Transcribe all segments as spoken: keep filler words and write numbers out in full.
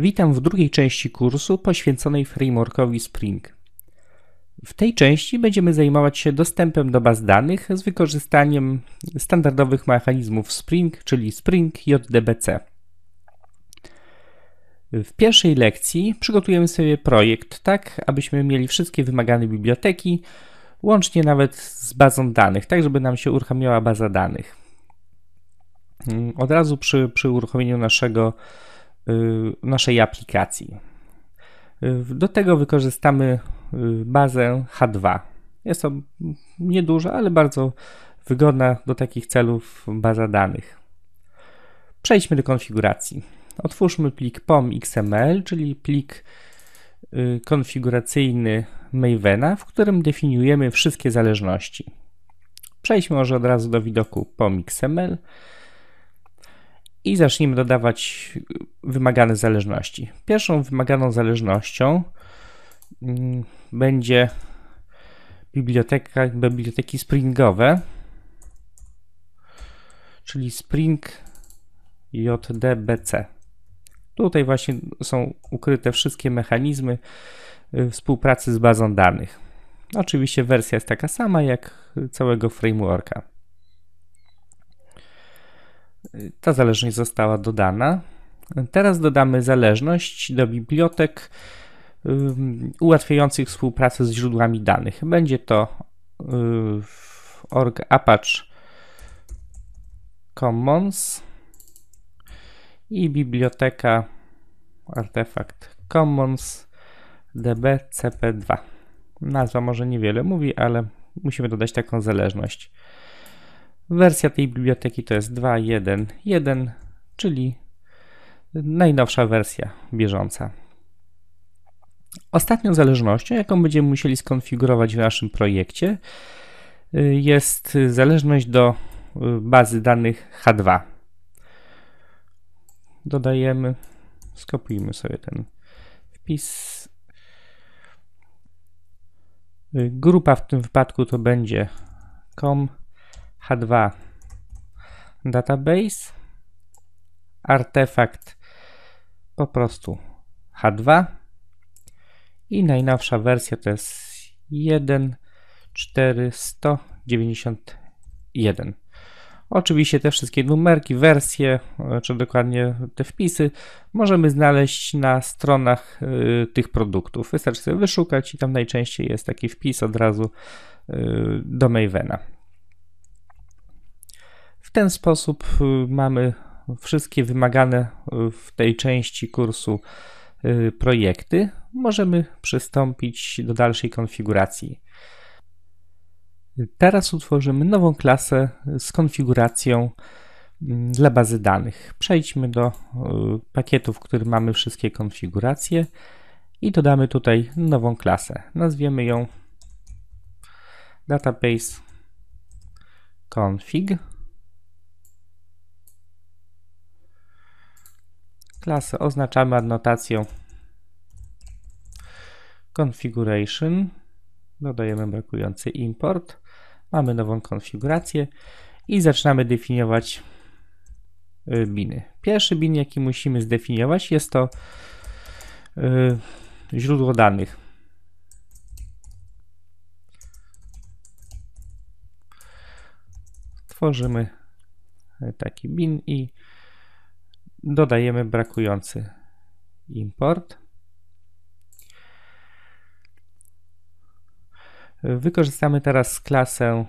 Witam w drugiej części kursu poświęconej frameworkowi Spring. W tej części będziemy zajmować się dostępem do baz danych z wykorzystaniem standardowych mechanizmów Spring, czyli Spring J D B C. W pierwszej lekcji przygotujemy sobie projekt tak, abyśmy mieli wszystkie wymagane biblioteki, łącznie nawet z bazą danych, tak żeby nam się uruchamiała baza danych. Od razu przy, przy uruchomieniu naszego naszej aplikacji. Do tego wykorzystamy bazę H dwa. Jest to nieduża, ale bardzo wygodna do takich celów baza danych. Przejdźmy do konfiguracji. Otwórzmy plik pom.xml, czyli plik konfiguracyjny Mavena, w którym definiujemy wszystkie zależności. Przejdźmy może od razu do widoku pom.xml i zacznijmy dodawać wymagane zależności. Pierwszą wymaganą zależnością będzie biblioteka, biblioteki springowe, czyli Spring J D B C. Tutaj właśnie są ukryte wszystkie mechanizmy współpracy z bazą danych. Oczywiście wersja jest taka sama jak całego frameworka. Ta zależność została dodana. Teraz dodamy zależność do bibliotek ułatwiających współpracę z źródłami danych. Będzie to org.Apache Commons i biblioteka artefakt Commons d b c p dwa. Nazwa może niewiele mówi, ale musimy dodać taką zależność. Wersja tej biblioteki to jest dwa jeden jeden, czyli najnowsza wersja bieżąca. Ostatnią zależnością, jaką będziemy musieli skonfigurować w naszym projekcie, jest zależność do bazy danych H dwa. Dodajemy, skopiujmy sobie ten wpis. Grupa w tym wypadku to będzie com H dwa database, artefakt po prostu H dwa i najnowsza wersja to jest jeden cztery jeden dziewięć jeden. Oczywiście te wszystkie numerki, wersje, czy dokładnie te wpisy możemy znaleźć na stronach y, tych produktów. Wystarczy sobie wyszukać i tam najczęściej jest taki wpis od razu y, do Mavena. W ten sposób mamy wszystkie wymagane w tej części kursu projekty. Możemy przystąpić do dalszej konfiguracji. Teraz utworzymy nową klasę z konfiguracją dla bazy danych. Przejdźmy do pakietu, w którym mamy wszystkie konfiguracje i dodamy tutaj nową klasę. Nazwiemy ją database config. Klasę oznaczamy adnotacją configuration, dodajemy brakujący import, mamy nową konfigurację i zaczynamy definiować biny. Pierwszy bin, jaki musimy zdefiniować, jest to yy, źródło danych. Tworzymy taki bin i dodajemy brakujący import. Wykorzystamy teraz klasę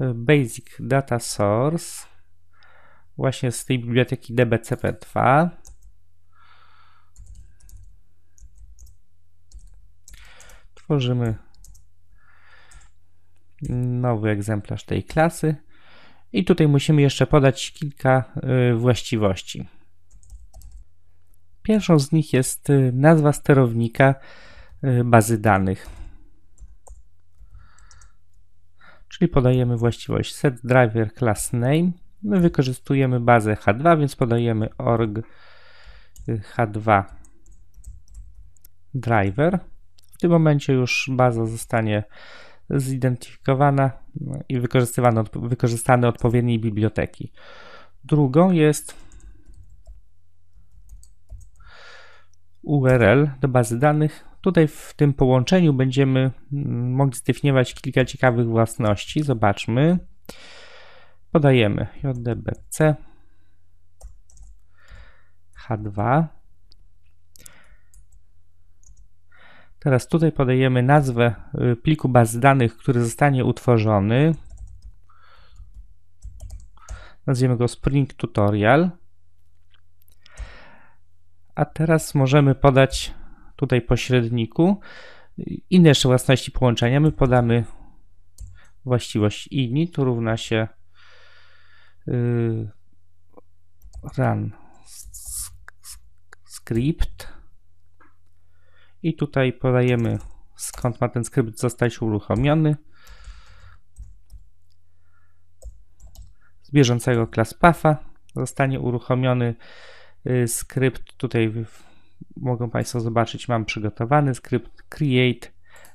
Basic Data Source, właśnie z tej biblioteki d b c p dwa. Tworzymy nowy egzemplarz tej klasy. I tutaj musimy jeszcze podać kilka y, właściwości. Pierwszą z nich jest y, nazwa sterownika y, bazy danych. Czyli podajemy właściwość setDriverClassName. My wykorzystujemy bazę H dwa, więc podajemy org.h2.Driver. W tym momencie już baza zostanie zidentyfikowana i wykorzystywano, wykorzystane odpowiedniej biblioteki. Drugą jest U R L do bazy danych. Tutaj w tym połączeniu będziemy mogli zdefiniować kilka ciekawych własności. Zobaczmy. Podajemy J D B C H dwa. Teraz tutaj podajemy nazwę pliku bazy danych, który zostanie utworzony. Nazwiemy go Spring Tutorial. A teraz możemy podać tutaj pośredniku inne jeszcze własności połączenia. My podamy właściwość ini, to równa się yy, run script i tutaj podajemy, skąd ma ten skrypt zostać uruchomiony, z bieżącego class patha zostanie uruchomiony yy, skrypt. Tutaj w, mogą Państwo zobaczyć, mam przygotowany skrypt create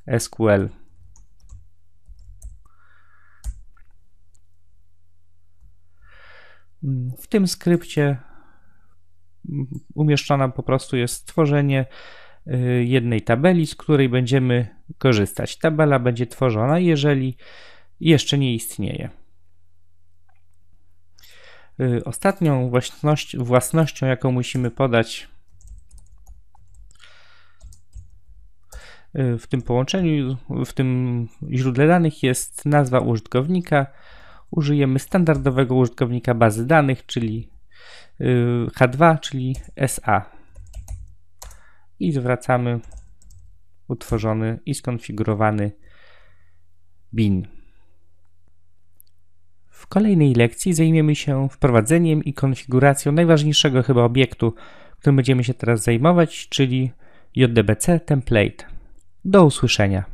S Q L. W tym skrypcie umieszczone po prostu jest stworzenie jednej tabeli, z której będziemy korzystać. Tabela będzie tworzona, jeżeli jeszcze nie istnieje. Ostatnią własność, własnością, jaką musimy podać w tym połączeniu, w tym źródle danych, jest nazwa użytkownika. Użyjemy standardowego użytkownika bazy danych, czyli H dwa, czyli S A. I zwracamy utworzony i skonfigurowany bin. W kolejnej lekcji zajmiemy się wprowadzeniem i konfiguracją najważniejszego chyba obiektu, którym będziemy się teraz zajmować, czyli J D B C Template. Do usłyszenia.